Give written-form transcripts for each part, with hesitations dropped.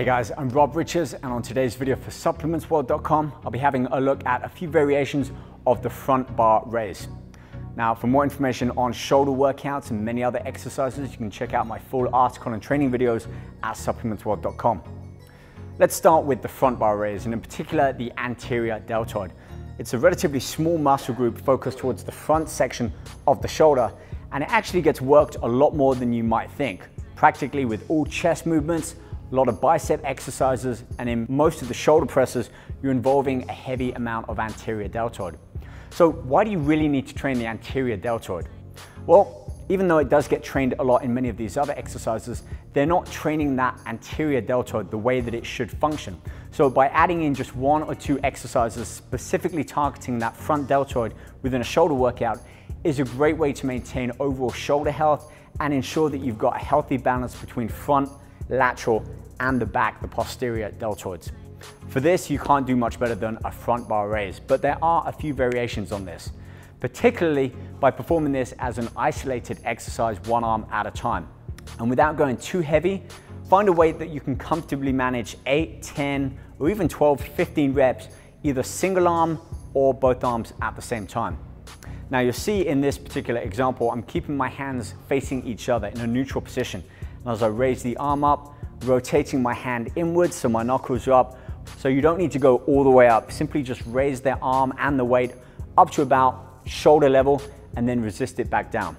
Hey guys, I'm Rob Riches, and on today's video for supplementsworld.com, I'll be having a look at a few variations of the front bar raise. Now, for more information on shoulder workouts and many other exercises, you can check out my full article and training videos at supplementsworld.com. Let's start with the front bar raise, and in particular, the anterior deltoid. It's a relatively small muscle group focused towards the front section of the shoulder, and it actually gets worked a lot more than you might think, practically with all chest movements, a lot of bicep exercises, and in most of the shoulder presses, you're involving a heavy amount of anterior deltoid. So why do you really need to train the anterior deltoid? Well, even though it does get trained a lot in many of these other exercises, they're not training that anterior deltoid the way that it should function. So by adding in just one or two exercises specifically targeting that front deltoid within a shoulder workout is a great way to maintain overall shoulder health and ensure that you've got a healthy balance between front, lateral, and the back, the posterior deltoids. For this, you can't do much better than a front bar raise, but there are a few variations on this, particularly by performing this as an isolated exercise, one arm at a time. And without going too heavy, find a weight that you can comfortably manage 8, 10, or even 12, 15 reps, either single arm or both arms at the same time. Now you'll see in this particular example, I'm keeping my hands facing each other in a neutral position. And as I raise the arm up, rotating my hand inwards so my knuckles are up. So you don't need to go all the way up, simply just raise their arm and the weight up to about shoulder level and then resist it back down.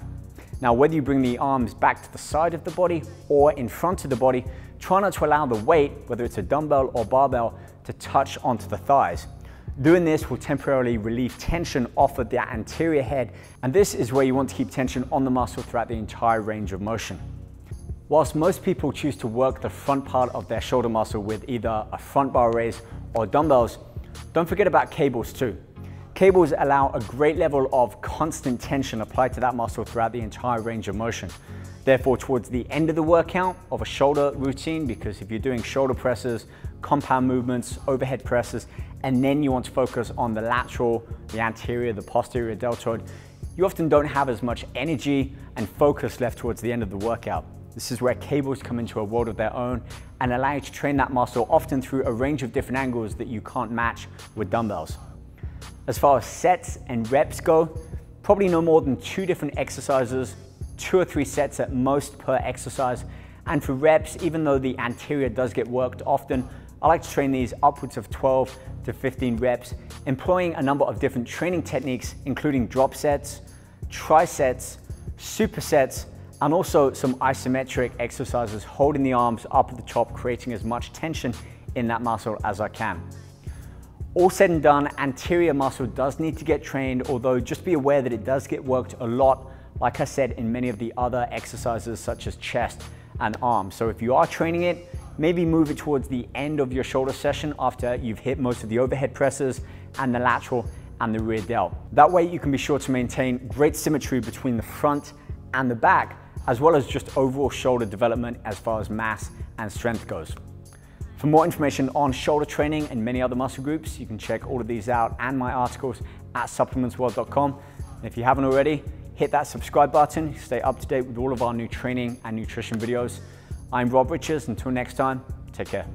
Now, whether you bring the arms back to the side of the body or in front of the body, try not to allow the weight, whether it's a dumbbell or barbell, to touch onto the thighs. Doing this will temporarily relieve tension off of the anterior head, and this is where you want to keep tension on the muscle throughout the entire range of motion. Whilst most people choose to work the front part of their shoulder muscle with either a front bar raise or dumbbells, don't forget about cables too. Cables allow a great level of constant tension applied to that muscle throughout the entire range of motion. Therefore, towards the end of the workout of a shoulder routine, because if you're doing shoulder presses, compound movements, overhead presses, and then you want to focus on the lateral, the anterior, the posterior deltoid, you often don't have as much energy and focus left towards the end of the workout. This is where cables come into a world of their own and allow you to train that muscle often through a range of different angles that you can't match with dumbbells. As far as sets and reps go, probably no more than 2 different exercises, 2 or 3 sets at most per exercise. And for reps, even though the anterior does get worked often, I like to train these upwards of 12 to 15 reps, employing a number of different training techniques, including drop sets, trisets, supersets, and also some isometric exercises, holding the arms up at the top, creating as much tension in that muscle as I can. All said and done, anterior muscle does need to get trained, although just be aware that it does get worked a lot, like I said, in many of the other exercises such as chest and arms. So if you are training it, maybe move it towards the end of your shoulder session after you've hit most of the overhead presses and the lateral and the rear delt. That way you can be sure to maintain great symmetry between the front and the back, as well as just overall shoulder development as far as mass and strength goes. For more information on shoulder training and many other muscle groups, you can check all of these out and my articles at supplementsworld.com. And if you haven't already, hit that subscribe button, stay up to date with all of our new training and nutrition videos. I'm Rob Riches. Until next time, take care.